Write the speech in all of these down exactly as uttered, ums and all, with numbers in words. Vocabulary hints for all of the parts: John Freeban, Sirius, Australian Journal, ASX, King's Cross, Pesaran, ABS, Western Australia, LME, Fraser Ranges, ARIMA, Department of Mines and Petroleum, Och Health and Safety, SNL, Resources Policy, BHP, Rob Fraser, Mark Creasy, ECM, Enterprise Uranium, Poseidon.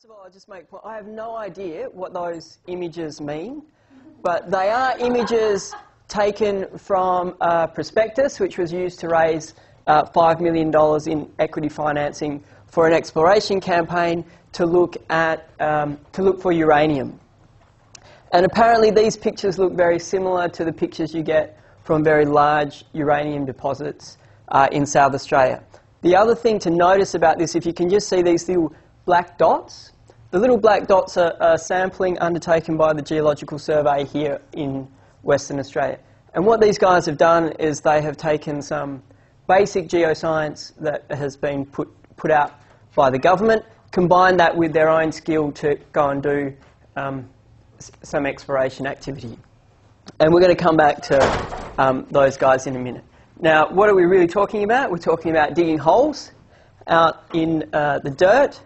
First of all, I'll just make point. I have no idea what those images mean, but they are images taken from a prospectus which was used to raise uh, five million dollars in equity financing for an exploration campaign to look at um, to look for uranium. And apparently these pictures look very similar to the pictures you get from very large uranium deposits uh, in South Australia. The other thing to notice about this, if you can just see these little black dots, the little black dots are, are sampling undertaken by the Geological Survey here in Western Australia. And what these guys have done is they have taken some basic geoscience that has been put, put out by the government, combined that with their own skill to go and do um, some exploration activity. And we're going to come back to um, those guys in a minute. Now, what are we really talking about? We're talking about digging holes out in uh, the dirt.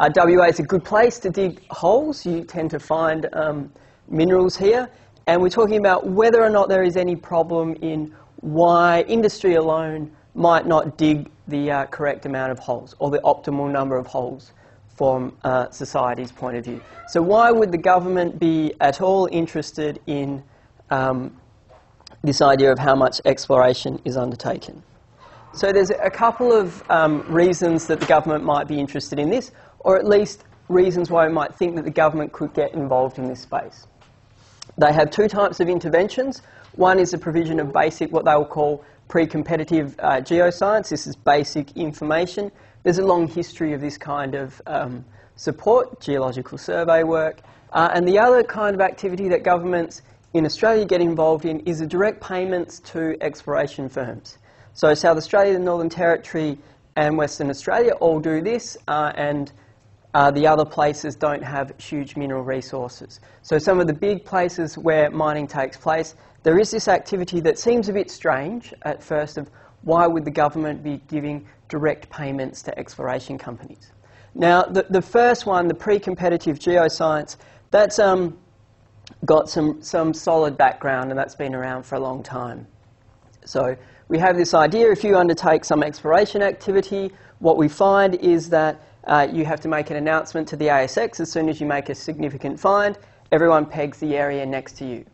Uh, W A is a good place to dig holes. You tend to find um, minerals here. And we're talking about whether or not there is any problem in why industry alone might not dig the uh, correct amount of holes or the optimal number of holes from uh, society's point of view. So why would the government be at all interested in um, this idea of how much exploration is undertaken? So there's a couple of um, reasons that the government might be interested in this, or at least reasons why we might think that the government could get involved in this space. They have two types of interventions. One is the provision of basic, what they will call pre-competitive uh, geoscience. This is basic information. There's a long history of this kind of um, support, geological survey work. Uh, and the other kind of activity that governments in Australia get involved in is the direct payments to exploration firms. So South Australia, the Northern Territory and Western Australia all do this, uh, and uh, the other places don't have huge mineral resources. So some of the big places where mining takes place, there is this activity that seems a bit strange at first of why would the government be giving direct payments to exploration companies. Now the, the first one, the pre-competitive geoscience, that's um, got some, some solid background, and that's been around for a long time. So we have this idea, if you undertake some exploration activity, what we find is that uh, you have to make an announcement to the A S X as soon as you make a significant find. Everyone pegs the area next to you.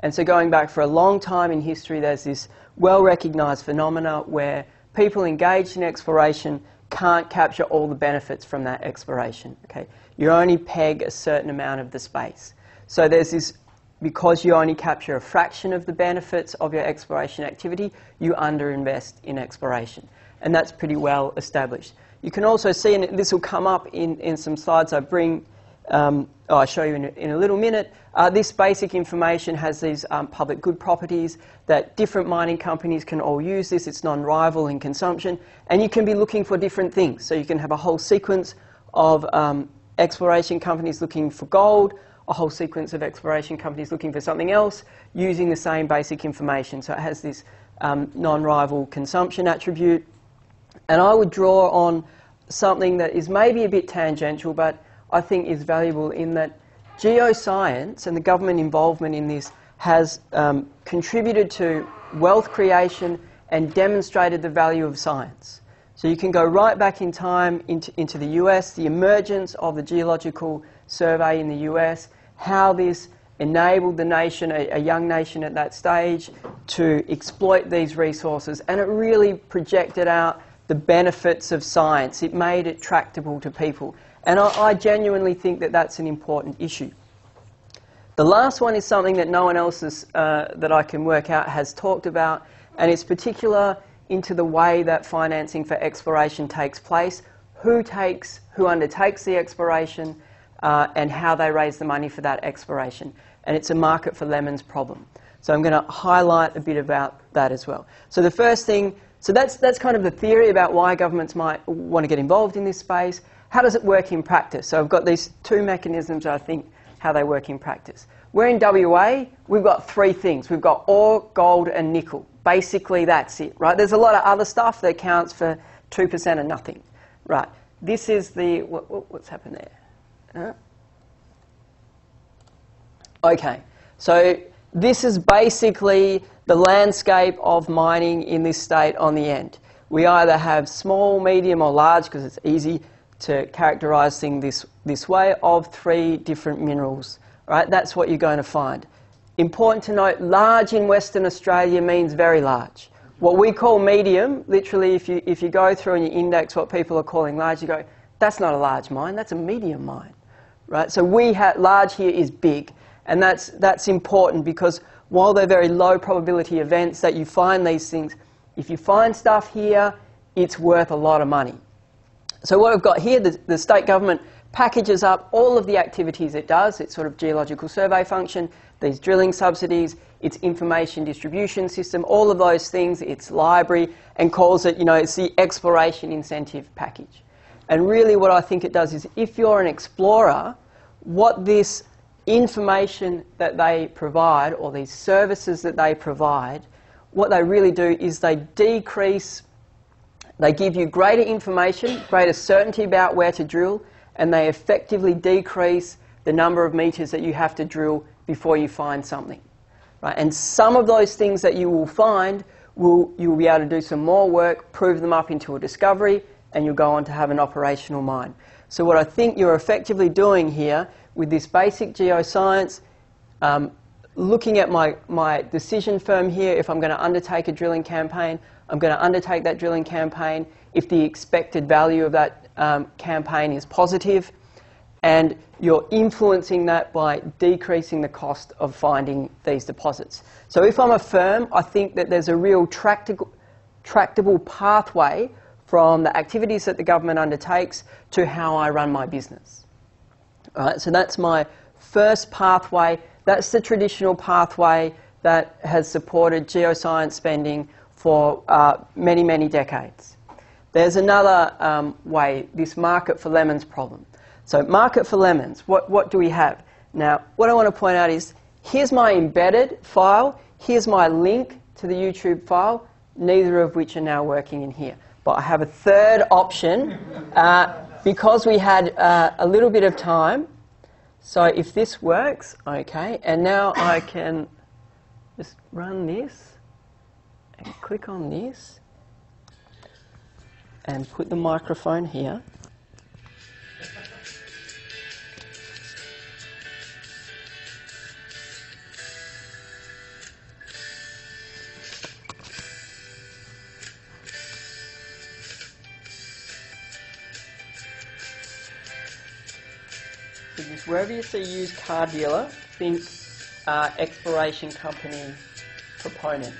And so going back for a long time in history, there's this well-recognised phenomena where people engaged in exploration can't capture all the benefits from that exploration. Okay? You only peg a certain amount of the space. So there's this, because you only capture a fraction of the benefits of your exploration activity, you underinvest in exploration. And that's pretty well established. You can also see, and this will come up in, in some slides I bring, um, oh, I'll show you in a, in a little minute, uh, this basic information has these um, public good properties that different mining companies can all use this. It's non-rival in consumption. And you can be looking for different things. So you can have a whole sequence of um, exploration companies looking for gold, a whole sequence of exploration companies looking for something else using the same basic information. So it has this um, non-rival consumption attribute. And I would draw on something that is maybe a bit tangential, but I think is valuable in that geoscience and the government involvement in this has um, contributed to wealth creation and demonstrated the value of science. So you can go right back in time into, into the U S, the emergence of the geological survey in the U S, how this enabled the nation, a, a young nation at that stage, to exploit these resources. And it really projected out the benefits of science. It made it tractable to people. And I, I genuinely think that that's an important issue. The last one is something that no one else has, uh, that I can work out has talked about, and it's particular into the way that financing for exploration takes place, who takes, who undertakes the exploration, Uh, and how they raise the money for that exploration. And it's a market for lemons problem. So I'm going to highlight a bit about that as well. So the first thing, so that's, that's kind of the theory about why governments might want to get involved in this space. How does it work in practice? So I've got these two mechanisms, I think, how they work in practice. We're in W A, we've got three things. We've got ore, gold and nickel. Basically that's it, right? There's a lot of other stuff that counts for two percent of nothing, right? This is the, what, what, what's happened there? Uh, okay, so this is basically the landscape of mining in this state on the end. We either have small, medium or large, because it's easy to characterising this, this way of three different minerals. Right? That's what you're going to find. Important to note, large in Western Australia means very large. What we call medium, literally if you, if you go through and you index what people are calling large, you go, that's not a large mine, that's a medium mine. Right? So we ha large here is big, and that's, that's important because while they're very low probability events that you find these things, if you find stuff here, it's worth a lot of money. So what I've got here, the, the state government packages up all of the activities it does, its sort of geological survey function, these drilling subsidies, its information distribution system, all of those things, its library, and calls it, you know, it's the exploration incentive package. And really what I think it does is if you're an explorer, what this information that they provide or these services that they provide, what they really do is they decrease, they give you greater information, greater certainty about where to drill, and they effectively decrease the number of metres that you have to drill before you find something. Right? And some of those things that you will find, will, you'll be able to do some more work, prove them up into a discovery, and you'll go on to have an operational mine. So what I think you're effectively doing here with this basic geoscience, um, looking at my, my decision firm here, if I'm going to undertake a drilling campaign, I'm going to undertake that drilling campaign if the expected value of that um, campaign is positive, and you're influencing that by decreasing the cost of finding these deposits. So if I'm a firm, I think that there's a real tractable, tractable pathway from the activities that the government undertakes to how I run my business. All right, so that's my first pathway. That's the traditional pathway that has supported geoscience spending for uh, many, many decades. There's another um, way, this market for lemons problem. So market for lemons, what, what do we have? Now, what I want to point out is, here's my embedded file, here's my link to the YouTube file, neither of which are now working in here. But I have a third option, uh, because we had uh, a little bit of time. So if this works, okay, and now I can just run this and click on this and put the microphone here. Wherever you see used car dealer, think uh, exploration company proponent.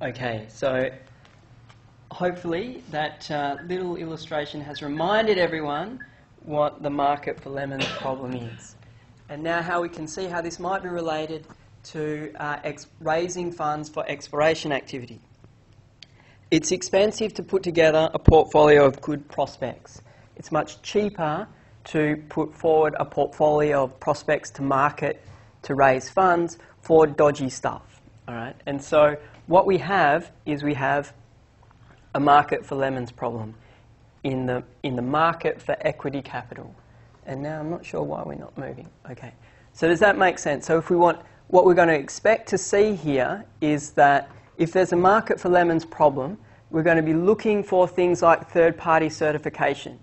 Okay, so hopefully that uh, little illustration has reminded everyone what the market for lemons problem is. and now how we can see how this might be related to uh, ex raising funds for exploration activity. It's expensive to put together a portfolio of good prospects. It's much cheaper to put forward a portfolio of prospects to market to raise funds for dodgy stuff. All right? And so what we have is we have a market for lemons problem in the, in the market for equity capital. And now I'm not sure why we're not moving. Okay. So does that make sense? So if we want, what we're going to expect to see here is that if there's a market for lemons problem, we're going to be looking for things like third-party certification.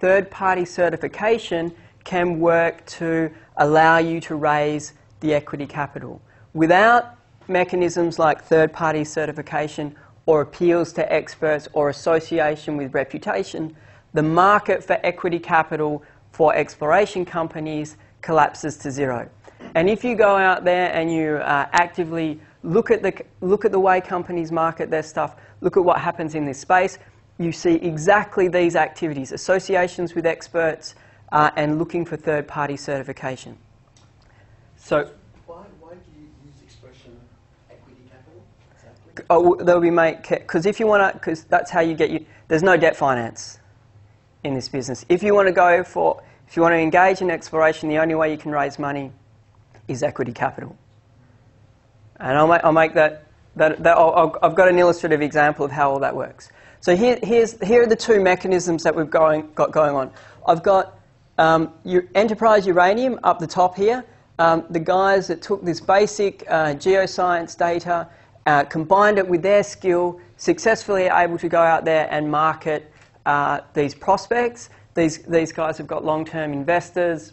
Third-party certification can work to allow you to raise the equity capital. Without mechanisms like third-party certification or appeals to experts or association with reputation, the market for equity capital for exploration companies collapses to zero. And if you go out there and you uh, actively look at, the, look at the way companies market their stuff, look at what happens in this space, you see exactly these activities, associations with experts uh, and looking for third-party certification. So, why, why do you use expression equity capital exactly? Oh, they'll be made, because if you want to, because that's how you get, you, there's no debt finance in this business. If you want to go for, if you want to engage in exploration, the only way you can raise money is equity capital. And I'll make, I'll make that, that, that I'll, I'll, I've got an illustrative example of how all that works. So here, here's, here are the two mechanisms that we've going, got going on. I've got um, Enterprise Uranium up the top here, um, the guys that took this basic uh, geoscience data, uh, combined it with their skill, successfully able to go out there and market uh, these prospects. These, these guys have got long-term investors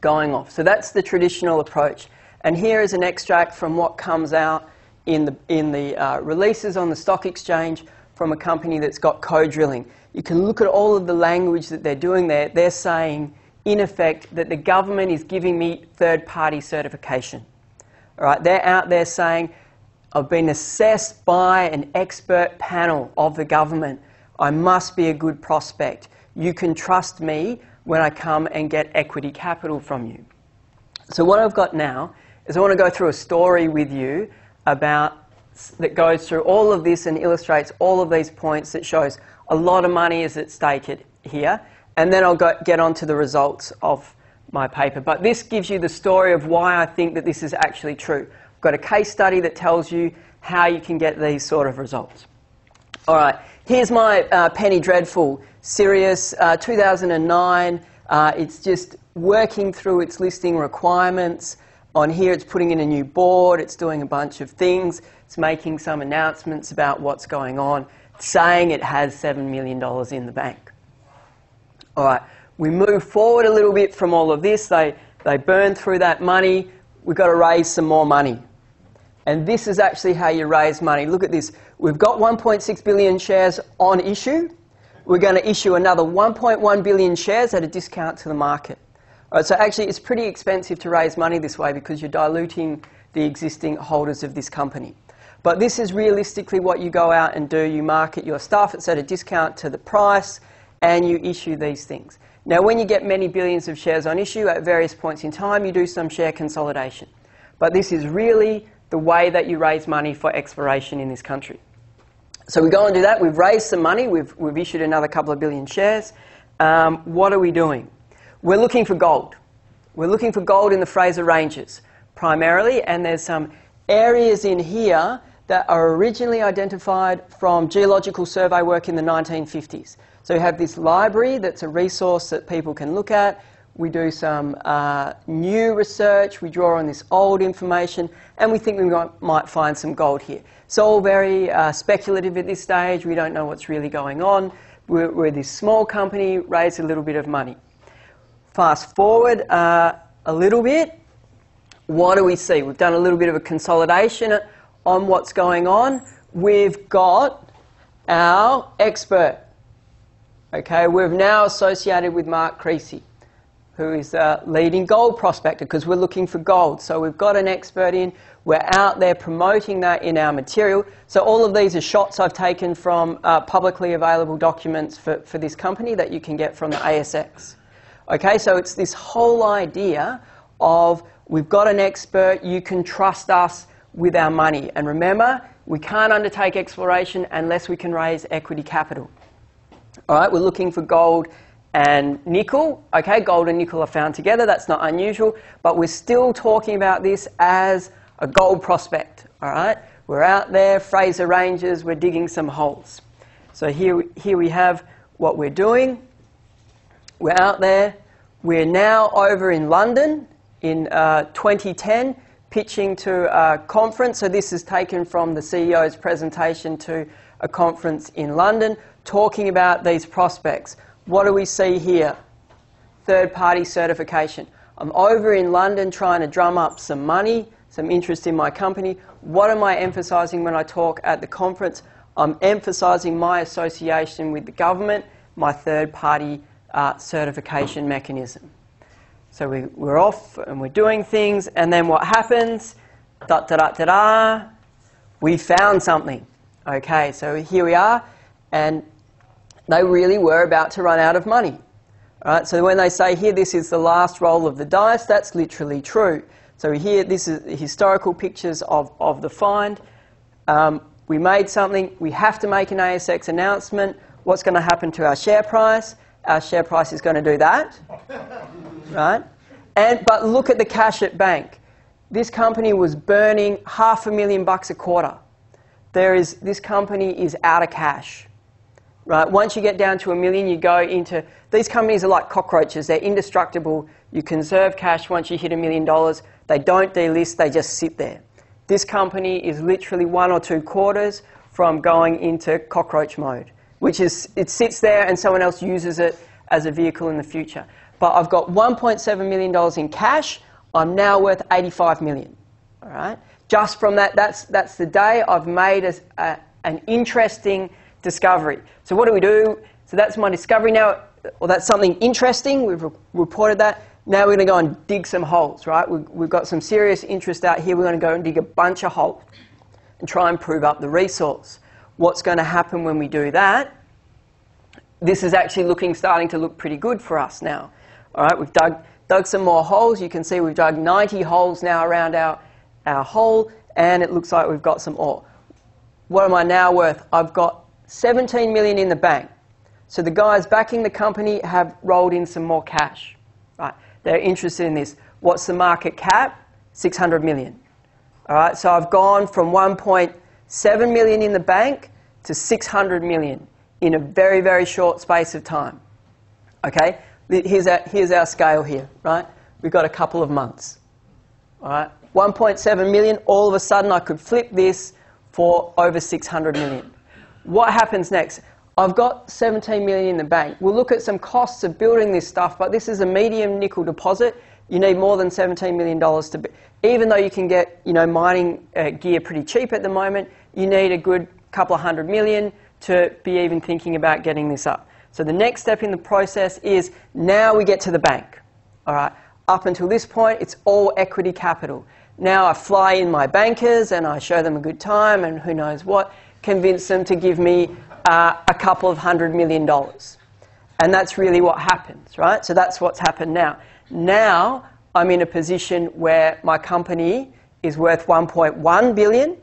going off. So that's the traditional approach. And here is an extract from what comes out in the, in the uh, releases on the stock exchange from a company that's got co-drilling. You can look at all of the language that they're doing there. They're saying, in effect, that the government is giving me third-party certification. All right, they're out there saying, I've been assessed by an expert panel of the government. I must be a good prospect. You can trust me when I come and get equity capital from you. So what I've got now is I want to go through a story with you about that goes through all of this and illustrates all of these points that shows a lot of money is at stake it here, and then I'll go, get on to the results of my paper. But this gives you the story of why I think that this is actually true. I've got a case study that tells you how you can get these sort of results. All right, here's my uh, Penny Dreadful, Sirius, uh, two thousand nine. Uh, it's just working through its listing requirements. On here it's putting in a new board, it's doing a bunch of things, it's making some announcements about what's going on, saying it has seven million dollars in the bank. All right, we move forward a little bit from all of this, they, they burn through that money, we've got to raise some more money. And this is actually how you raise money. Look at this, we've got one point six billion shares on issue, we're going to issue another one point one billion shares at a discount to the market. Right, so actually it's pretty expensive to raise money this way because you're diluting the existing holders of this company. But this is realistically what you go out and do. You market your stuff, it's at a discount to the price, and you issue these things. Now when you get many billions of shares on issue at various points in time, you do some share consolidation. But this is really the way that you raise money for exploration in this country. So we go and do that, we've raised some money, we've, we've issued another couple of billion shares. Um, what are we doing? We're looking for gold. We're looking for gold in the Fraser Ranges primarily, and there's some areas in here that are originally identified from geological survey work in the nineteen fifties. So you have this library that's a resource that people can look at. We do some uh, new research, we draw on this old information, and we think we might find some gold here. It's all very uh, speculative at this stage. We don't know what's really going on. We're, we're this small company, raised a little bit of money. Fast forward uh, a little bit, what do we see? We've done a little bit of a consolidation on what's going on. We've got our expert. Okay, we're now associated with Mark Creasy, who is a leading gold prospector because we're looking for gold. So we've got an expert in, we're out there promoting that in our material. So all of these are shots I've taken from uh, publicly available documents for, for this company that you can get from the A S X. Okay, so it's this whole idea of we've got an expert, you can trust us with our money. And remember, we can't undertake exploration unless we can raise equity capital. All right, we're looking for gold and nickel. Okay, gold and nickel are found together, that's not unusual, but we're still talking about this as a gold prospect. All right, we're out there, Fraser Ranges, we're digging some holes. So here, here we have what we're doing. We're out there. We're now over in London in uh, twenty ten, pitching to a conference. So this is taken from the C E O's presentation to a conference in London, talking about these prospects. What do we see here? Third-party certification. I'm over in London trying to drum up some money, some interest in my company. What am I emphasising when I talk at the conference? I'm emphasising my association with the government, my third-party uh, certification mechanism. So we, we're off and we're doing things, and then what happens? Da-da-da-da-da. We found something. Okay, so here we are, and they really were about to run out of money. All right, so when they say here, this is the last roll of the dice, that's literally true. So here, this is historical pictures of, of the find. Um, we made something, we have to make an A S X announcement. What's going to happen to our share price? Our share price is going to do that. Right? And, but look at the cash at bank. This company was burning half a million bucks a quarter. There is, this company is out of cash. Right? Once you get down to a million, you go into... These companies are like cockroaches. They're indestructible. You conserve cash once you hit a million dollars. They don't delist. They just sit there. This company is literally one or two quarters from going into cockroach mode, which is it sits there and someone else uses it as a vehicle in the future. But I've got one point seven million dollars in cash. I'm now worth eighty-five million dollars. All right? Just from that, that's, that's the day I've made a, a, an interesting discovery. So what do we do? So that's my discovery now, or that's something interesting. We've re reported that. Now we're going to go and dig some holes, right? We've, we've got some serious interest out here. We're going to go and dig a bunch of holes and try and prove up the resource. What's going to happen when we do that? This is actually looking, starting to look pretty good for us now. All right, we've dug, dug some more holes. You can see we've dug ninety holes now around our, our hole, and it looks like we've got some ore. What am I now worth? I've got seventeen million dollars in the bank. So the guys backing the company have rolled in some more cash, right? They're interested in this. What's the market cap? six hundred million dollars. All right, so I've gone from one point seven million dollars in the bank to six hundred million dollars in a very, very short space of time. Okay, here's our, here's our scale here, right? We've got a couple of months. All right, one point seven million dollars, all of a sudden I could flip this for over six hundred million dollars. What happens next? I've got seventeen million dollars in the bank. We'll look at some costs of building this stuff, but this is a medium nickel deposit. You need more than seventeen million dollars to be... Even though you can get, you know, mining uh, gear pretty cheap at the moment, you need a good couple of hundred million to be even thinking about getting this up. So the next step in the process is now we get to the bank. All right. Up until this point, it's all equity capital. Now I fly in my bankers and I show them a good time and who knows what, convince them to give me Uh, a couple of hundred million dollars. And that's really what happens, right? So that's what's happened now. Now I'm in a position where my company is worth one point one billion dollars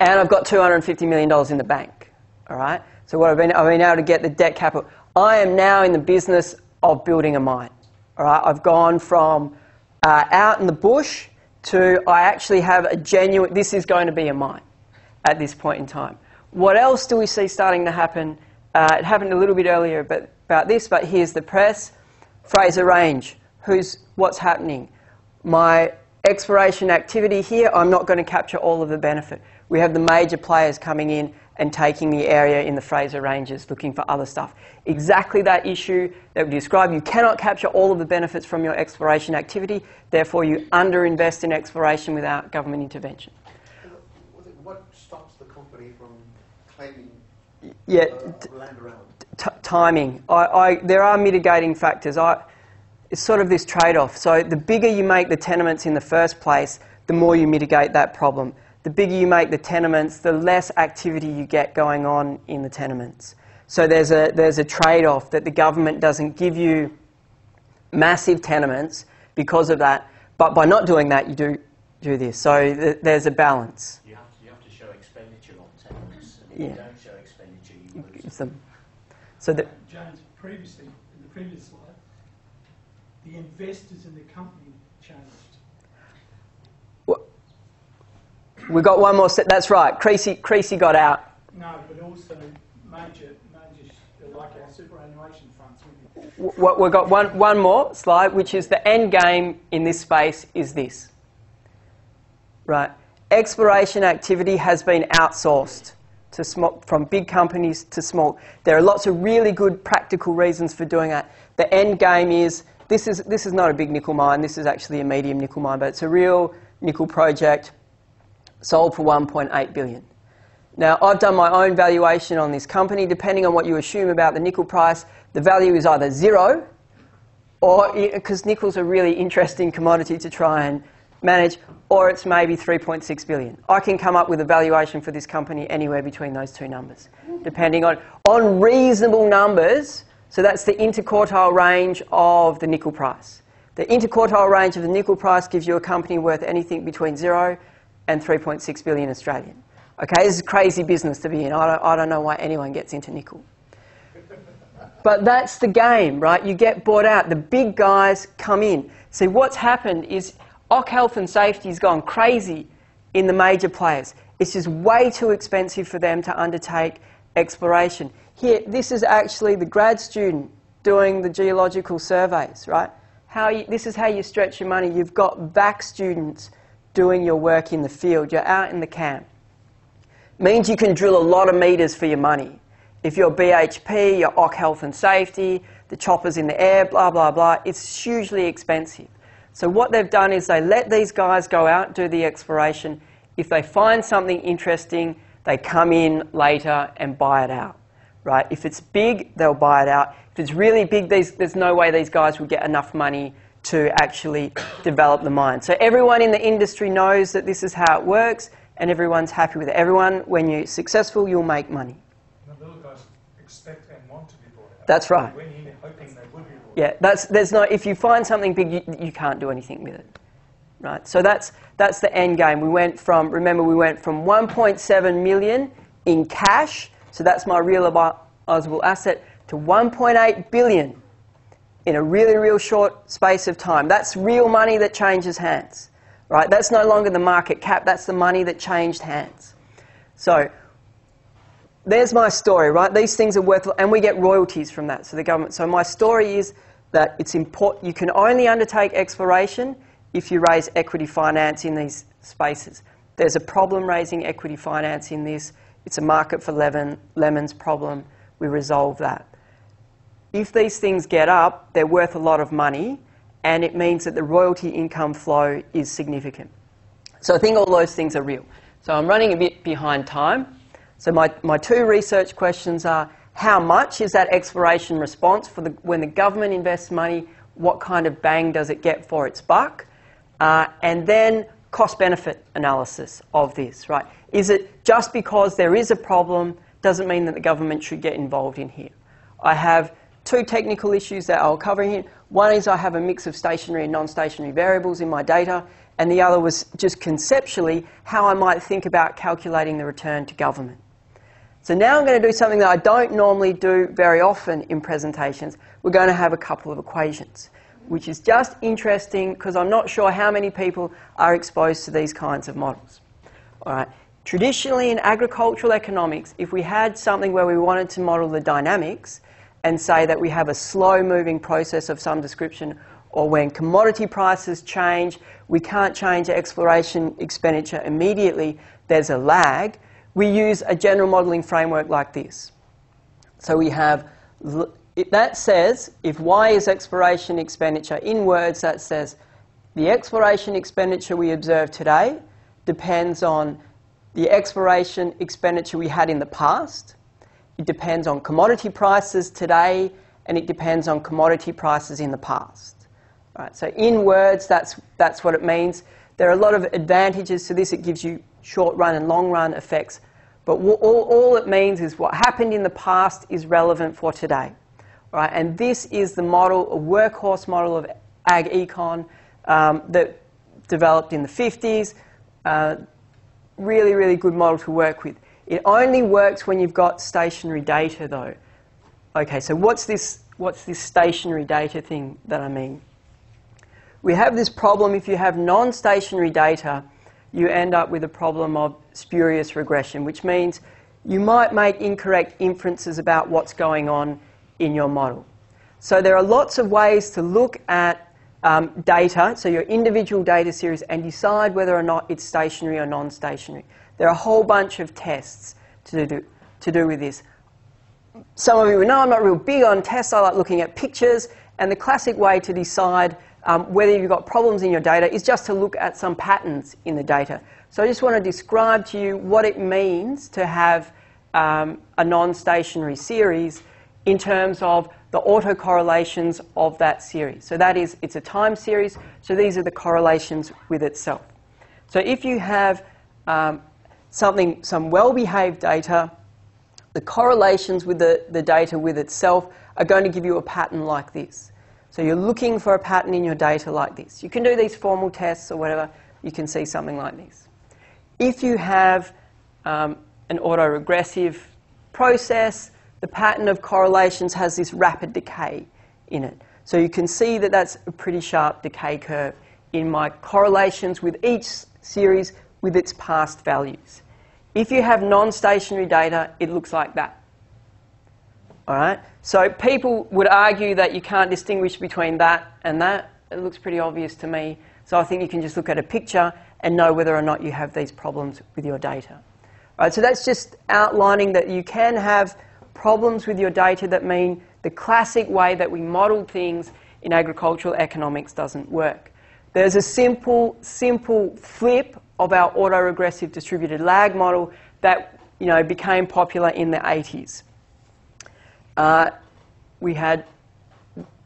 and I've got two hundred fifty million dollars in the bank, all right? So what I've been, I've been able to get the debt capital. I am now in the business of building a mine, all right? I've gone from uh, out in the bush to I actually have a genuine, this is going to be a mine at this point in time. What else do we see starting to happen? Uh, it happened a little bit earlier but, about this, but here's the press. Fraser Range, who's, what's happening? My exploration activity here, I'm not going to capture all of the benefit. We have the major players coming in and taking the area in the Fraser Ranges, looking for other stuff. Exactly that issue that we described. You cannot capture all of the benefits from your exploration activity, therefore you underinvest in exploration without government intervention. What stops the company from... Yeah, t timing. I, I, there are mitigating factors. I, it's sort of this trade-off. So the bigger you make the tenements in the first place, the more you mitigate that problem. The bigger you make the tenements, the less activity you get going on in the tenements. So there's a, there's a trade-off that the government doesn't give you massive tenements because of that. But by not doing that, you do do this. So th there's a balance. You have to, you have to show expenditure on tax. If yeah. you don't show expenditure, you lose them. So that James, previously, in the previous slide, the investors in the company changed. Well, we got one more set. That's right. Creasy, Creasy got out. No, but also major, major, like our superannuation funds. Well, we've got one, one more slide, which is the end game in this space is this. Right. Exploration activity has been outsourced to small, from big companies to small. There are lots of really good practical reasons for doing that. The end game is this is this is not a big nickel mine. This is actually a medium nickel mine, but it's a real nickel project sold for one point eight billion dollars. Now, I've done my own valuation on this company. Depending on what you assume about the nickel price, the value is either zero, or because nickel's a really interesting commodity to try and manage, or it's maybe three point six billion dollars. I can come up with a valuation for this company anywhere between those two numbers, depending on, on reasonable numbers. So that's the interquartile range of the nickel price. The interquartile range of the nickel price gives you a company worth anything between zero and three point six billion Australian. Okay, this is crazy business to be in. I don't, I don't know why anyone gets into nickel. But that's the game, right? You get bought out. The big guys come in. See, what's happened is Och Health and Safety has gone crazy in the major players. It's just way too expensive for them to undertake exploration. Here, this is actually the grad student doing the geological surveys, right? How you, this is how you stretch your money. You've got back students doing your work in the field. You're out in the camp. Means you can drill a lot of metres for your money. If you're B H P, you're Och Health and Safety, the choppers in the air, blah, blah, blah, it's hugely expensive. So what they've done is they let these guys go out, do the exploration. If they find something interesting, they come in later and buy it out, right? If it's big, they'll buy it out. If it's really big, these, there's no way these guys will get enough money to actually develop the mine. So everyone in the industry knows that this is how it works. And everyone's happy with it. Everyone, when you're successful, you'll make money. And the little guys expect and want to be bought out. That's right. When you're hoping they will be bought yeah, that's, there's no, if you find something big, you, you can't do anything with it. Right? So that's, that's the end game. We went from, remember, we went from one point seven million in cash, so that's my realisable asset, to one point eight billion in a really, real short space of time. That's real money that changes hands. Right? That's no longer the market cap, that's the money that changed hands. So there's my story, right? These things are worth, and we get royalties from that, so the government. So my story is that it's important, you can only undertake exploration if you raise equity finance in these spaces. There's a problem raising equity finance in this. It's a market for lemon, lemons problem. We resolve that. If these things get up, they're worth a lot of money. And it means that the royalty income flow is significant. So I think all those things are real. So I'm running a bit behind time. So my, my two research questions are, how much is that exploration response for the, when the government invests money, what kind of bang does it get for its buck? Uh, and then cost-benefit analysis of this, right? Is it just because there is a problem doesn't mean that the government should get involved in here? I have two technical issues that I'll cover here. One is I have a mix of stationary and non-stationary variables in my data, and the other was just conceptually how I might think about calculating the return to government. So now I'm going to do something that I don't normally do very often in presentations. We're going to have a couple of equations, which is just interesting because I'm not sure how many people are exposed to these kinds of models. All right. Traditionally in agricultural economics, if we had something where we wanted to model the dynamics, and say that we have a slow-moving process of some description, or when commodity prices change, we can't change exploration expenditure immediately, there's a lag, we use a general modelling framework like this. So we have, that says, if Y is exploration expenditure, in words that says, the exploration expenditure we observe today depends on the exploration expenditure we had in the past, it depends on commodity prices today, and it depends on commodity prices in the past. Right, so in words, that's, that's what it means. There are a lot of advantages to this. It gives you short-run and long-run effects. But all, all it means is what happened in the past is relevant for today. Right, and this is the model, a workhorse model of ag econ um, that developed in the fifties. Uh, really, really good model to work with. It only works when you've got stationary data, though. Okay, so what's this, what's this stationary data thing that I mean? We have this problem if you have non-stationary data, you end up with a problem of spurious regression, which means you might make incorrect inferences about what's going on in your model. So there are lots of ways to look at um, data, so your individual data series, and decide whether or not it's stationary or non-stationary. There are a whole bunch of tests to do, to do with this. Some of you will know I'm not real big on tests. I like looking at pictures, and the classic way to decide um, whether you've got problems in your data is just to look at some patterns in the data. So I just want to describe to you what it means to have um, a non-stationary series in terms of the autocorrelations of that series. So that is, it's a time series, so these are the correlations with itself. So if you have um, something, some well-behaved data, the correlations with the, the data with itself are going to give you a pattern like this. So you're looking for a pattern in your data like this. You can do these formal tests or whatever, you can see something like this. If you have um, an autoregressive process, the pattern of correlations has this rapid decay in it. So you can see that that's a pretty sharp decay curve in my correlations with each series with its past values. If you have non-stationary data, it looks like that. All right? So people would argue that you can't distinguish between that and that. It looks pretty obvious to me. So I think you can just look at a picture and know whether or not you have these problems with your data. All right, so that's just outlining that you can have problems with your data that mean the classic way that we model things in agricultural economics doesn't work. There's a simple, simple flip of our autoregressive distributed lag model that, you know, became popular in the eighties. Uh, we had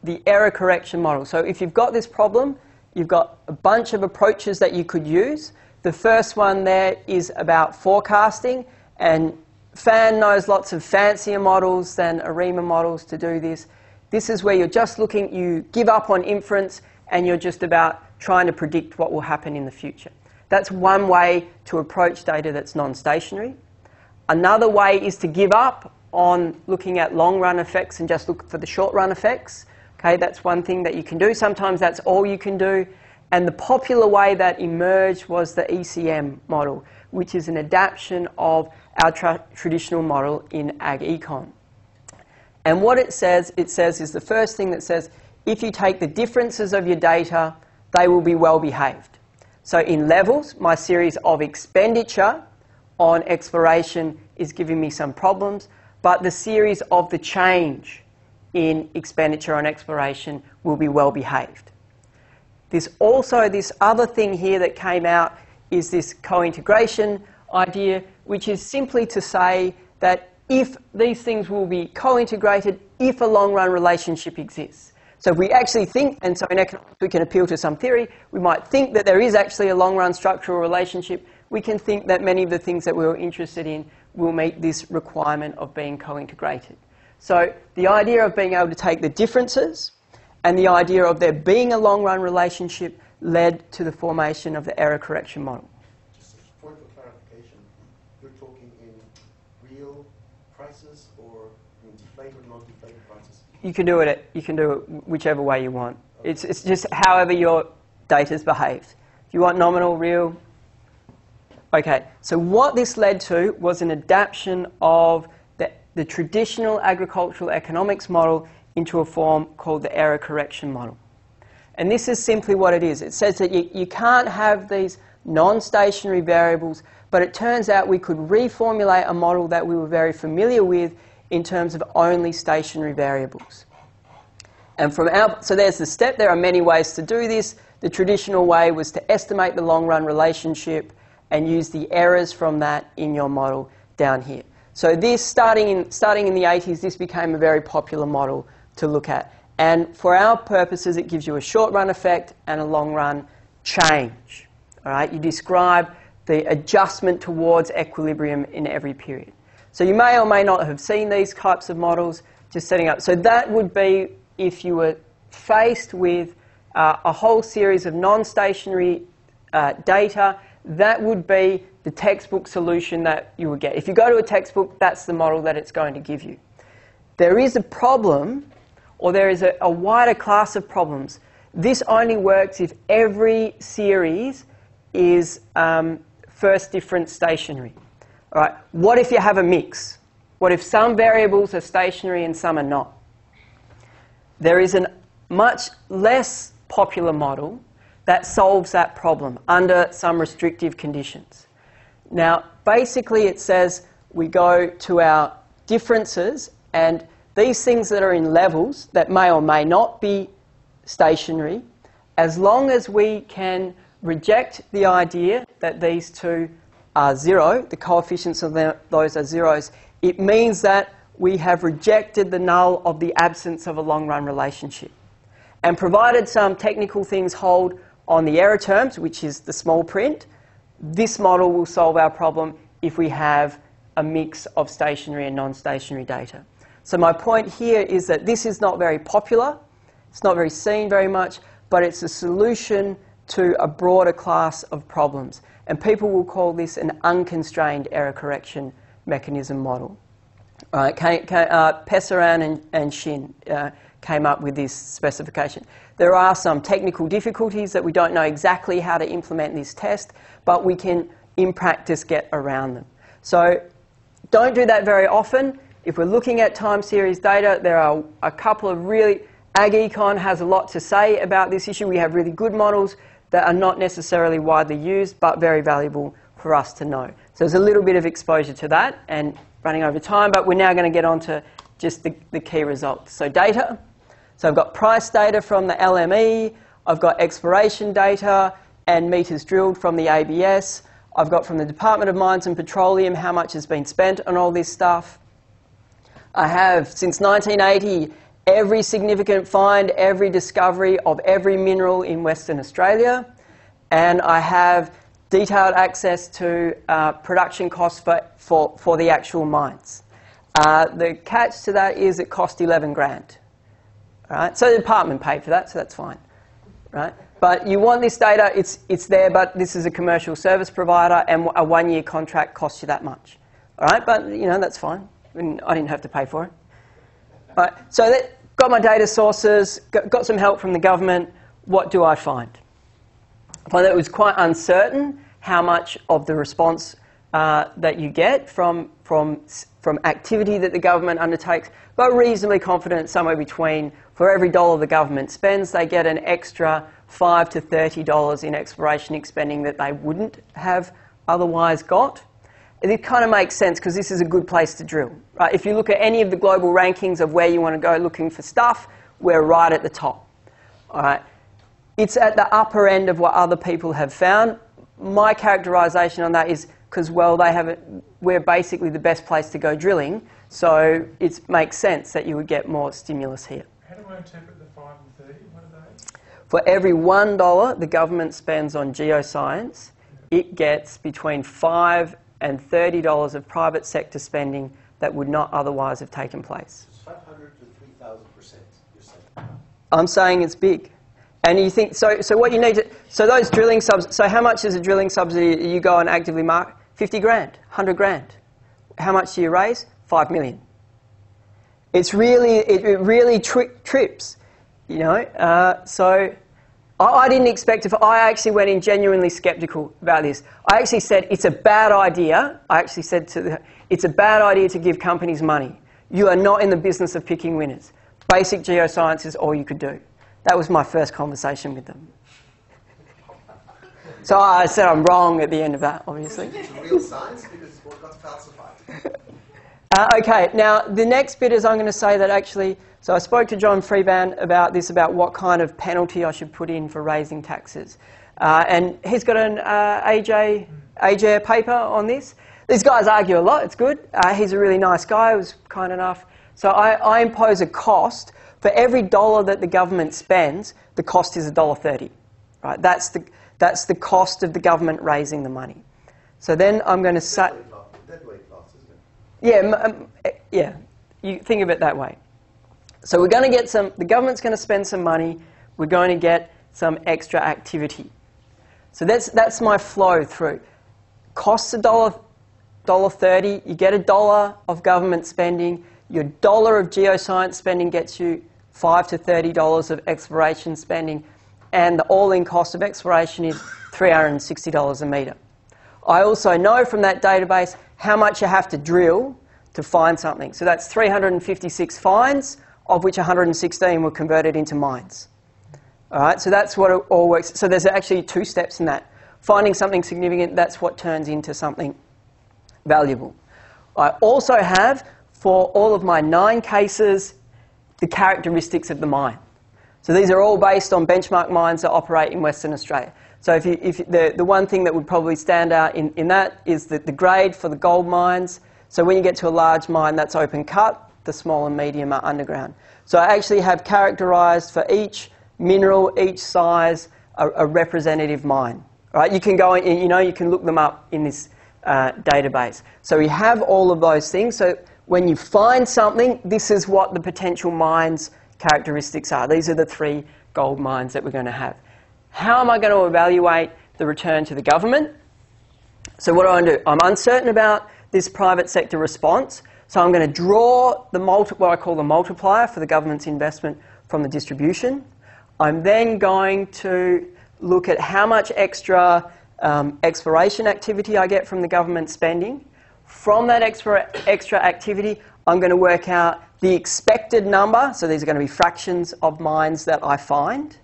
the error correction model. So if you've got this problem, you've got a bunch of approaches that you could use. The first one there is about forecasting, and Fan knows lots of fancier models than ARIMA models to do this. This is where you're just looking, you give up on inference and you're just about trying to predict what will happen in the future. That's one way to approach data that's non-stationary. Another way is to give up on looking at long-run effects and just look for the short-run effects. Okay, that's one thing that you can do. Sometimes that's all you can do. And the popular way that emerged was the E C M model, which is an adaptation of our tra traditional model in ag econ. And what it says, it says is the first thing that says, if you take the differences of your data, they will be well behaved. So in levels, my series of expenditure on exploration is giving me some problems, but the series of the change in expenditure on exploration will be well behaved. There's also this other thing here that came out is this co-integration idea, which is simply to say that if these things will be co-integrated if a long-run relationship exists. So if we actually think, and so in economics we can appeal to some theory, we might think that there is actually a long-run structural relationship, we can think that many of the things that we were interested in will meet this requirement of being co-integrated. So the idea of being able to take the differences and the idea of there being a long-run relationship led to the formation of the error correction model. Just a point of clarification, you're talking in real prices or in deflated or non-deflated prices? You can do it, you can do it whichever way you want. Okay. It's, it's just however your data's behaved. If you want nominal, real. Okay, so what this led to was an adaptation of the, the traditional agricultural economics model into a form called the error correction model. And this is simply what it is. It says that you, you can't have these non-stationary variables, but it turns out we could reformulate a model that we were very familiar with in terms of only stationary variables. And from our, so there's the step. There are many ways to do this. The traditional way was to estimate the long-run relationship and use the errors from that in your model down here. So this, starting in, starting in the eighties, this became a very popular model to look at. And for our purposes, it gives you a short-run effect and a long-run change. All right? You describe the adjustment towards equilibrium in every period. So you may or may not have seen these types of models just setting up. So that would be if you were faced with uh, a whole series of non-stationary uh, data, that would be the textbook solution that you would get. If you go to a textbook, that's the model that it's going to give you. There is a problem, or there is a, a wider class of problems. This only works if every series is um, first difference stationary. All right. What if you have a mix? What if some variables are stationary and some are not? There is a much less popular model that solves that problem under some restrictive conditions. Now, basically it says we go to our differences, and these things that are in levels that may or may not be stationary, as long as we can reject the idea that these two are zero, the coefficients of the, those are zeros, it means that we have rejected the null of the absence of a long-run relationship. And provided some technical things hold on the error terms, which is the small print, this model will solve our problem if we have a mix of stationary and non-stationary data. So my point here is that this is not very popular, it's not very seen very much, but it's a solution to a broader class of problems. And people will call this an unconstrained error correction mechanism model. Uh, uh, Pesaran and, and Shin uh, came up with this specification. There are some technical difficulties that we don't know exactly how to implement this test, but we can in practice get around them. So don't do that very often. If we're looking at time series data, there are a couple of really... AgEcon has a lot to say about this issue. We have really good models that are not necessarily widely used, but very valuable for us to know. So there's a little bit of exposure to that, and running over time, but we're now going to get on to just the, the key results. So data. So I've got price data from the L M E, I've got exploration data and metres drilled from the A B S, I've got from the Department of Mines and Petroleum how much has been spent on all this stuff. I have, since nineteen eighty, every significant find, every discovery of every mineral in Western Australia, and I have detailed access to uh, production costs for, for, for the actual mines. Uh, the catch to that is it cost eleven grand. Right? So the department paid for that, so that's fine. Right? But you want this data, it's, it's there, but this is a commercial service provider, and a one-year contract costs you that much. All right? But, you know, that's fine. I didn't, I didn't have to pay for it. Right? So that, got my data sources, got, got some help from the government. What do I find? Well, it was quite uncertain how much of the response uh, that you get from, from, from activity that the government undertakes, but reasonably confident somewhere between, for every dollar the government spends, they get an extra five to thirty dollars in exploration expending that they wouldn't have otherwise got. And it kind of makes sense because this is a good place to drill. Right? If you look at any of the global rankings of where you want to go looking for stuff, we're right at the top. All right? It's at the upper end of what other people have found. My characterisation on that is because, well, they have a, we're basically the best place to go drilling, so it makes sense that you would get more stimulus here. How do I interpret the five and thirty? What are they? For every one dollar the government spends on geoscience, it gets between five and thirty dollars of private sector spending that would not otherwise have taken place. It's five hundred to three thousand percent, you're saying? I'm saying it's big. And you think, so, so what you need to, so those drilling subs, so how much is a drilling subsidy you go and actively market? fifty grand, one hundred grand. How much do you raise? five million. It's really, it, it really tri trips, you know. Uh, so I, I didn't expect it, I actually went in genuinely sceptical about this. I actually said, it's a bad idea. I actually said to the, it's a bad idea to give companies money. You are not in the business of picking winners. Basic geoscience is all you could do. That was my first conversation with them. So I said I'm wrong at the end of that, obviously. It's real science because it's what got falsified. uh, okay, now the next bit is I'm going to say that actually, so I spoke to John Freeban about this, about what kind of penalty I should put in for raising taxes. Uh, and he's got an uh, A J, A J paper on this. These guys argue a lot, it's good. Uh, he's a really nice guy, he was kind enough. So I, I impose a cost. For every dollar that the government spends, the cost is one dollar thirty. Right? That's the, that's the cost of the government raising the money. So then I'm going to say... That's weight loss, isn't it? Yeah, um, yeah, you think of it that way. So we're going to get some... The government's going to spend some money. We're going to get some extra activity. So that's, that's my flow through. Costs a dollar, dollar thirty, you get a dollar of government spending, your dollar of geoscience spending gets you five to thirty dollars of exploration spending, and the all-in cost of exploration is three hundred and sixty dollars a metre. I also know from that database how much you have to drill to find something. So that's three hundred and fifty-six finds, of which one hundred and sixteen were converted into mines. All right, so that's what it all works. So there's actually two steps in that. Finding something significant, that's what turns into something valuable. I also have, for all of my nine cases, the characteristics of the mine. So these are all based on benchmark mines that operate in Western Australia. So if you, if the, the one thing that would probably stand out in, in that is the, the grade for the gold mines. So when you get to a large mine, that's open cut, the small and medium are underground. So I actually have characterised for each mineral, each size, a, a representative mine. Right? You can go in, you know, you can look them up in this uh, database. So we have all of those things. So when you find something, this is what the potential mine's characteristics are. These are the three gold mines that we're going to have. How am I going to evaluate the return to the government? So what do I do? I'm uncertain about this private sector response, so I'm going to draw the multi what I call the multiplier for the government's investment from the distribution. I'm then going to look at how much extra um, exploration activity I get from the government spending. From that extra, extra activity, I'm going to work out the expected number, so these are going to be fractions of mines that I find.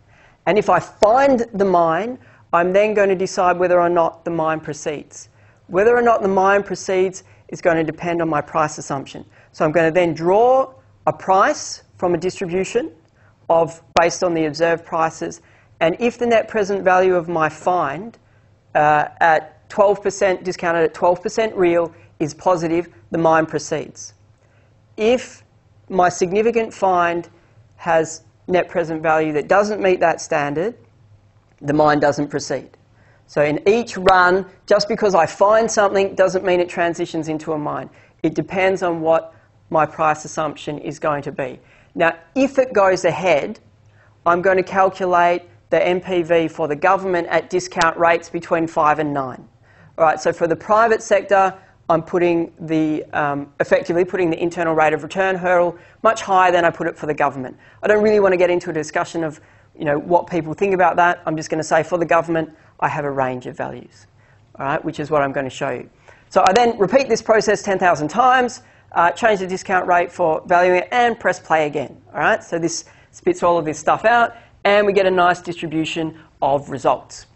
And if I find the mine, I'm then going to decide whether or not the mine proceeds. Whether or not the mine proceeds is going to depend on my price assumption. So I'm going to then draw a price from a distribution of based on the observed prices, and if the net present value of my find uh, at twelve percent discounted at twelve percent real is positive, the mine proceeds. If my significant find has net present value that doesn't meet that standard, the mine doesn't proceed. So in each run, just because I find something doesn't mean it transitions into a mine. It depends on what my price assumption is going to be. Now, if it goes ahead, I'm going to calculate the M P V for the government at discount rates between five and nine. All right, so for the private sector, I'm putting the, um, effectively putting the internal rate of return hurdle much higher than I put it for the government. I don't really want to get into a discussion of, you know, what people think about that. I'm just going to say for the government, I have a range of values, all right, which is what I'm going to show you. So I then repeat this process ten thousand times, uh, change the discount rate for valuing it, and press play again. All right, so this spits all of this stuff out, and we get a nice distribution of results.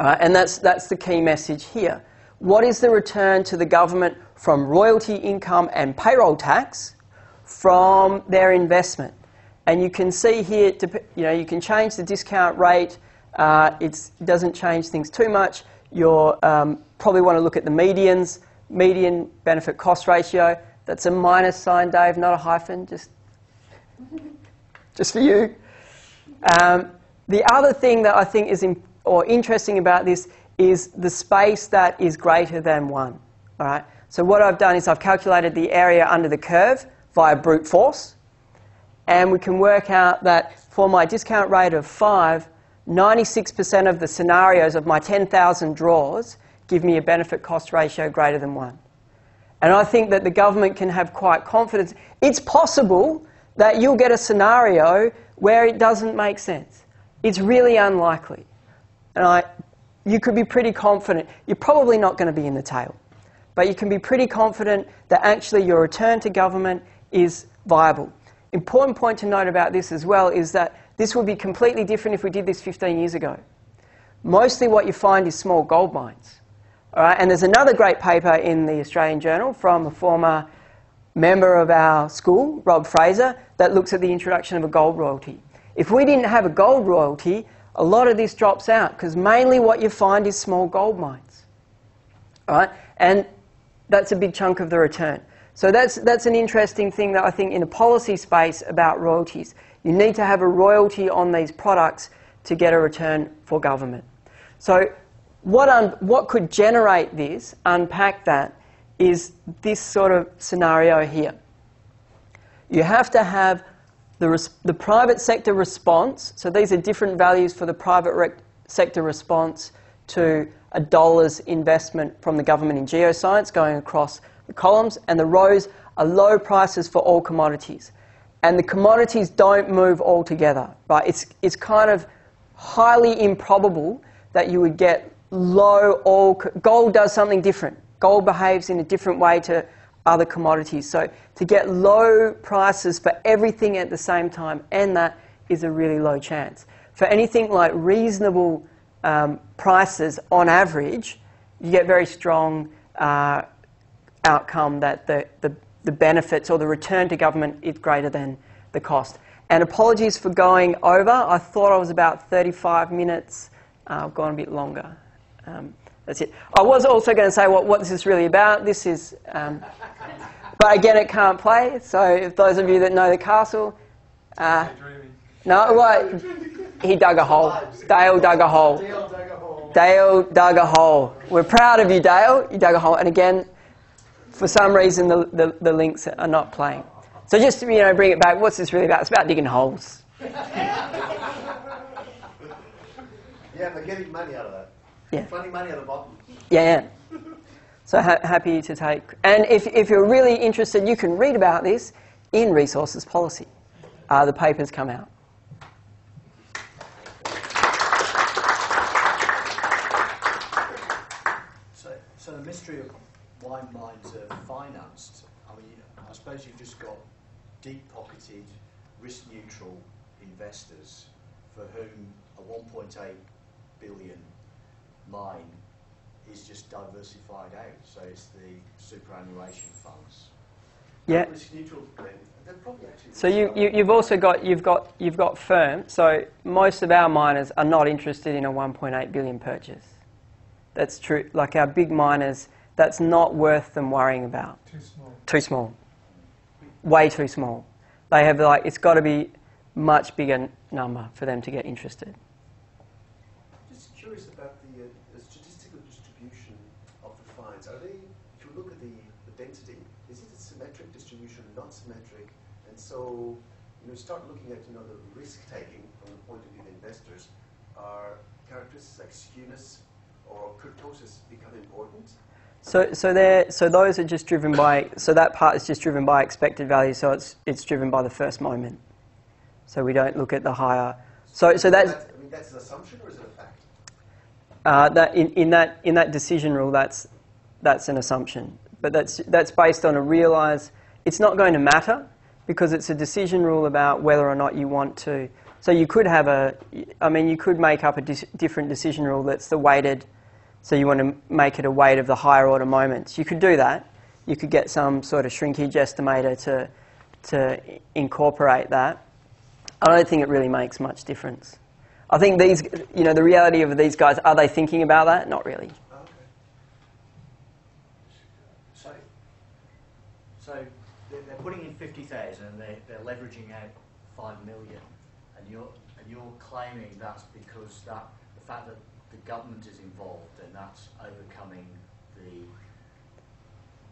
Uh, and that's, that's the key message here. What is the return to the government from royalty income and payroll tax from their investment? And you can see here, you know, you can change the discount rate. Uh, it's, it doesn't change things too much. You'll um, probably want to look at the medians, median benefit cost ratio. That's a minus sign, Dave, not a hyphen, just, just for you. Um, the other thing that I think is in, or interesting about this is the space that is greater than one. All right? So what I've done is I've calculated the area under the curve via brute force, and we can work out that for my discount rate of five, ninety-six percent of the scenarios of my ten thousand draws give me a benefit cost ratio greater than one. And I think that the government can have quite confidence. It's possible that you'll get a scenario where it doesn't make sense. It's really unlikely. And I, you could be pretty confident. You're probably not going to be in the tail. But you can be pretty confident that actually your return to government is viable. Important point to note about this as well is that this would be completely different if we did this fifteen years ago. Mostly what you find is small gold mines. All right? And there's another great paper in the Australian Journal from a former member of our school, Rob Fraser, that looks at the introduction of a gold royalty. If we didn't have a gold royalty, a lot of this drops out because mainly what you find is small gold mines. All right? And that's a big chunk of the return. So that's, that's an interesting thing that I think in the policy space about royalties. You need to have a royalty on these products to get a return for government. So what, un what could generate this, unpack that, is this sort of scenario here. You have to have The, res the private sector response, so these are different values for the private rec sector response to a dollar's investment from the government in geoscience going across the columns, and the rows are low prices for all commodities. And the commodities don't move all together, right? It's, it's kind of highly improbable that you would get low all... Gold does something different. Gold behaves in a different way to other commodities. So to get low prices for everything at the same time, and that is a really low chance. For anything like reasonable um, prices on average, you get very strong uh, outcome that the, the, the benefits or the return to government is greater than the cost. And apologies for going over. I thought I was about thirty-five minutes. Uh, I've gone a bit longer. Um, That's it. I was also going to say, well, what is this really about? This is, um, but again, it can't play. So if those of you that know the castle, uh, no, well, he dug a hole. Dale dug a hole. Dale dug a hole. Dale dug a hole. We're proud of you, Dale. You dug a hole. And again, for some reason, the, the, the links are not playing. So just to, you know, bring it back. What's this really about? It's about digging holes. Yeah, but getting money out of that. Yeah. Funny money at the bottom. Yeah. So ha happy to take. And if, if you're really interested, you can read about this in Resources Policy. Uh, the papers come out. So, so the mystery of why mines are financed, I mean, I suppose you've just got deep-pocketed, risk-neutral investors for whom a one point eight billion mine is just diversified out, so it's the superannuation funds. Yeah. So you, you you've also got you've got you've got firms. So most of our miners are not interested in a one point eight billion purchase. That's true. Like our big miners, that's not worth them worrying about. Too small. Too small. Way too small. They have like it's got to be much bigger number for them to get interested. Just curious about the, uh, the statistical distribution of the fines. Are they, if you look at the, the density, is it a symmetric distribution, not symmetric? And so, you know, start looking at, you know, the risk taking from the point of view of investors. Are characteristics like skewness or kurtosis become important? So, so there, so those are just driven by. So that part is just driven by expected value. So it's it's driven by the first moment. So we don't look at the higher. So, so that's. that's I mean, that's an assumption, or is it a fact? Uh, that in, in that in that decision rule, that's that's an assumption, but that's that's based on a realised. It's not going to matter because it's a decision rule about whether or not you want to. So you could have a. I mean, you could make up a dis different decision rule that's the weighted. So you want to make it a weight of the higher order moments. You could do that. You could get some sort of shrinkage estimator to to incorporate that. I don't think it really makes much difference. I think these, you know, the reality of these guys, are they thinking about that? Not really. Okay. So, so they're, they're putting in fifty thousand and they're, they're leveraging out five million, and you're, and you're claiming that's because that, the fact that the government is involved and that's overcoming the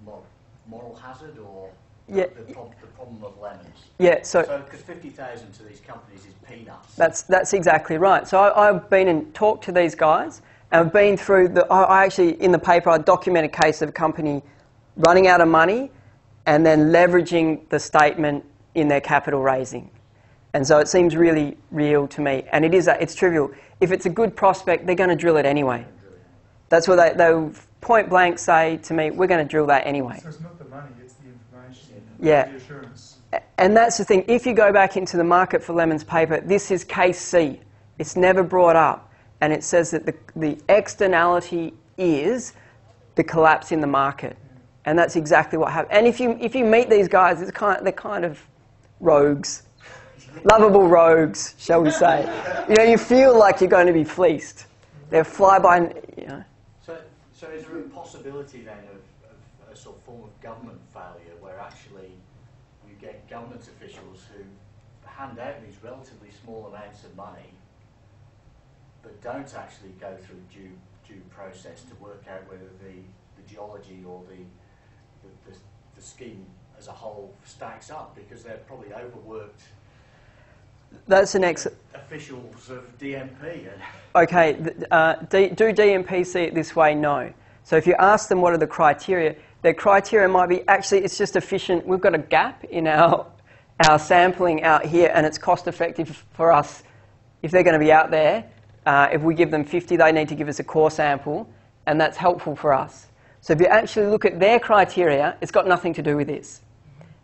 moral, moral hazard or yeah. The, the, prob the problem of lemons. Yeah, so... Because so, fifty thousand to these companies is peanuts. That's, that's exactly right. So I, I've been and talked to these guys, and I've been through the... I, I actually, in the paper, I document a case of a company running out of money and then leveraging the statement in their capital raising. And so it seems really real to me. And it is, a, it's trivial. If it's a good prospect, they're going to drill it anyway. That's what they, they'll point blank say to me, we're going to drill that anyway. So it's not the money, it's the information. Yeah, and that's the thing. If you go back into the Market for Lemons paper, this is case C. It's never brought up, and it says that the, the externality is the collapse in the market, and that's exactly what happened. And if you if you meet these guys, it's kind they're kind of rogues, lovable rogues, shall we say? You know, you feel like you're going to be fleeced. They're fly by. You know. So, so is there a possibility then of? Sort of form of government failure where actually you get government officials who hand out these relatively small amounts of money but don't actually go through due due process to work out whether the, the geology or the the, the the scheme as a whole stacks up because they're probably overworked That's an ex officials of D M P. Okay, uh, do, do D M P see it this way? No. So if you ask them what are the criteria, their criteria might be actually it's just efficient. We've got a gap in our our sampling out here, and it's cost effective for us. If they're going to be out there, uh, if we give them fifty, they need to give us a core sample, and that's helpful for us. So if you actually look at their criteria, it's got nothing to do with this.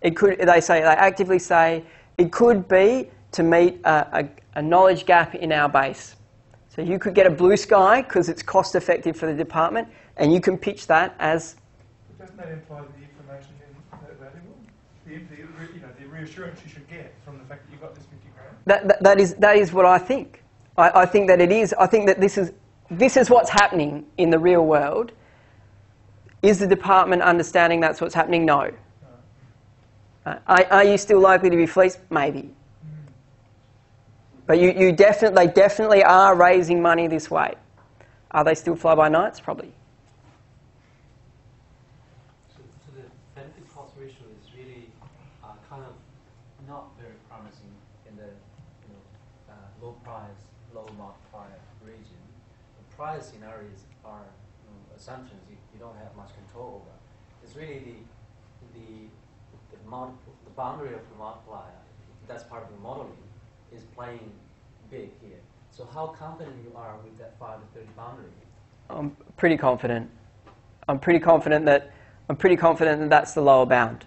It could, they say, they actively say, it could be to meet a, a, a knowledge gap in our base. So you could get a blue sky because it's cost effective for the department, and you can pitch that as... But doesn't that imply that the information isn't valuable? The, the, you know, the reassurance you should get from the fact that you've got this fifty grand? That, that, that, is, that is what I think. I, I think that it is. I think that this is, this is what's happening in the real world. Is the department understanding that's what's happening? No. No. Uh, are, are you still likely to be fleeced? Maybe. But you, you defi- they definitely are raising money this way. Are they still fly-by-nights? Probably. So, so the benefit cost ratio is really uh, kind of not very promising in the you know, uh, low price, low multiplier region. The price scenarios are you know, assumptions you, you don't have much control over. It's really the, the, the, multiple, the boundary of the multiplier, that's part of the modeling, is playing big here. So how confident you are with that five to thirty boundary? I'm pretty confident. I'm pretty confident that I'm pretty confident that that's the lower bound.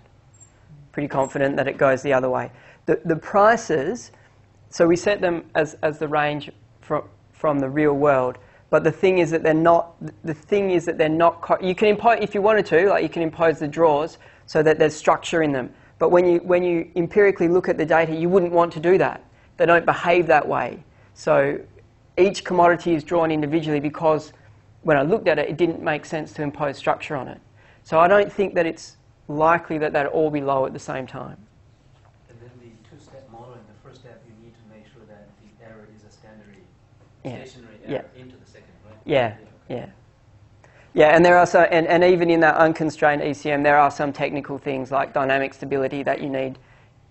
Pretty confident that it goes the other way. The the prices, so we set them as as the range from from the real world. But the thing is that they're not. The thing is that they're not. Co you can impose if you wanted to, like you can impose the draws so that there's structure in them. But when you when you empirically look at the data, you wouldn't want to do that. They don't behave that way. So each commodity is drawn individually because when I looked at it, it didn't make sense to impose structure on it. So I don't think that it's likely that they'll all be low at the same time. And then the two-step modeling, the first step, you need to make sure that the error is a standard, yeah. stationary error yeah. into the second, right? Yeah, yeah. Okay. Yeah, yeah, and there are so, and, and even in that unconstrained E C M, there are some technical things like dynamic stability that you need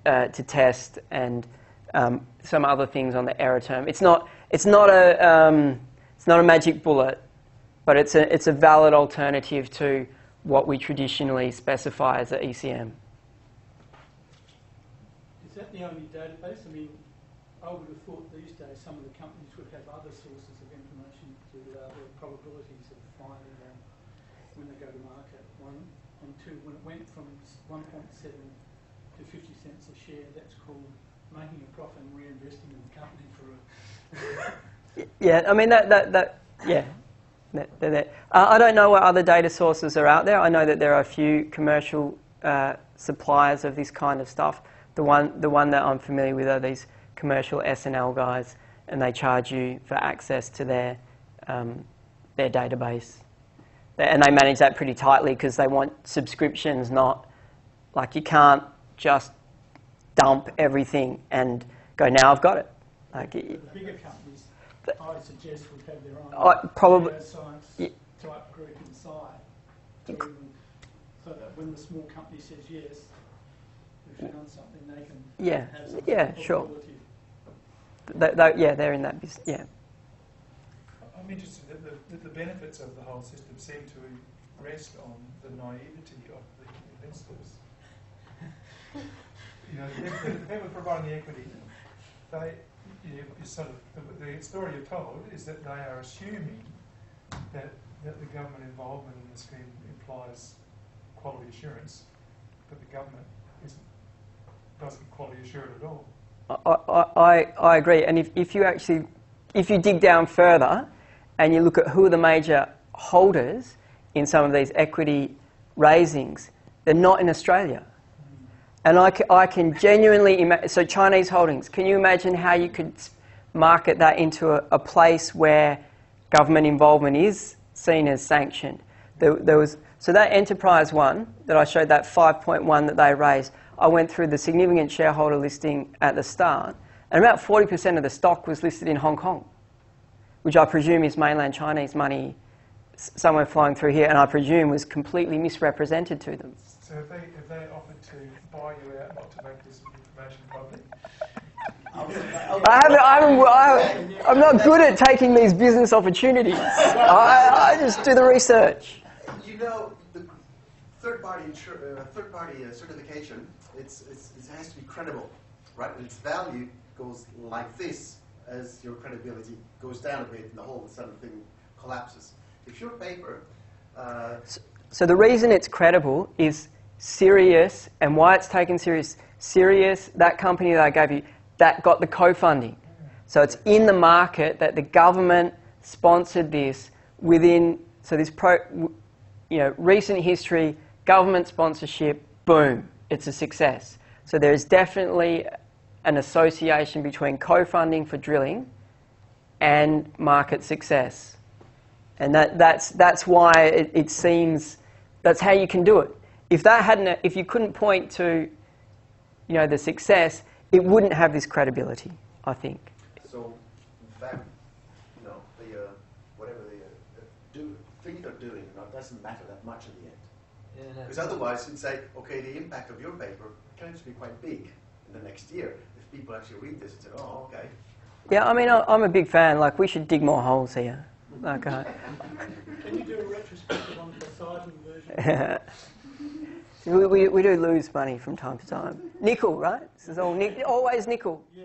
uh, to test and Um, some other things on the error term. It's not. It's not a. Um, it's not a magic bullet, but it's a. It's a valid alternative to what we traditionally specify as an E C M. Is that the only database? I mean, I would have thought these days some of the companies would have other sources of information to uh, their probabilities of finding them when they go to market. One and two. When it went from one point seven to fifty cents a share, that's called making a profit and reinvesting in the company for a... Yeah, I mean, that, that, that yeah. That, that, that. Uh, I don't know what other data sources are out there. I know that there are a few commercial uh, suppliers of this kind of stuff. The one, the one that I'm familiar with are these commercial S N L guys, and they charge you for access to their, um, their database. And they manage that pretty tightly because they want subscriptions, not... Like, you can't just dump everything and go, now I've got it. Like, the bigger companies, I suggest, would have their own I, probably, science yeah. type group inside, to even, so that when the small company says yes, we found something, they can yeah. have some yeah, sure. They, they, yeah, they're in that business, yeah. I'm interested that the, that the benefits of the whole system seem to rest on the naivety of the investors. You know, they were providing the equity. They, you know, sort of, the, the story you're told is that they are assuming that, that the government involvement in the scheme implies quality assurance, but the government isn't, doesn't quality assure it at all. I, I, I agree. And if, if you actually, if you dig down further and you look at who are the major holders in some of these equity raisings, they're not in Australia. And I, I can genuinely imagine, so Chinese holdings, can you imagine how you could market that into a, a place where government involvement is seen as sanctioned? There, there was, so that Enterprise one, that I showed, that five point one that they raised, I went through the significant shareholder listing at the start, and about forty percent of the stock was listed in Hong Kong, which I presume is mainland Chinese money somewhere flying through here, and I presume was completely misrepresented to them. So if they, if they offered to buy you out not to make this information public? I haven't, I haven't, I, I'm not good at taking these business opportunities. I, I just do the research. You know, the third-party uh, third-party uh, certification, it's, it's, it has to be credible, right? And its value goes like this as your credibility goes down a bit, and the whole sudden thing collapses. If your paper... Uh, so, so the reason it's credible is Sirius, and why it's taken serious. Sirius, that company that I gave you, that got the co-funding. So it's in the market that the government sponsored this within, so this pro, you know, recent history, government sponsorship, boom, it's a success. So there is definitely an association between co-funding for drilling and market success. And that, that's, that's why it, it seems, that's how you can do it. If that hadn't, if you couldn't point to, you know, the success, it wouldn't have this credibility, I think. So, in fact, you know, the, uh, whatever they uh, do, think they're doing, you know, doesn't matter that much in the end. Because yeah, otherwise, you'd say, okay, the impact of your paper can actually be quite big in the next year. If people actually read this and say, oh, okay. Yeah, I mean, I'm a big fan. Like, we should dig more holes here. Like, uh, can you do a retrospective on the Poseidon version? We, we, we do lose money from time to time. Nickel, right? This is all nic- always nickel. Yeah.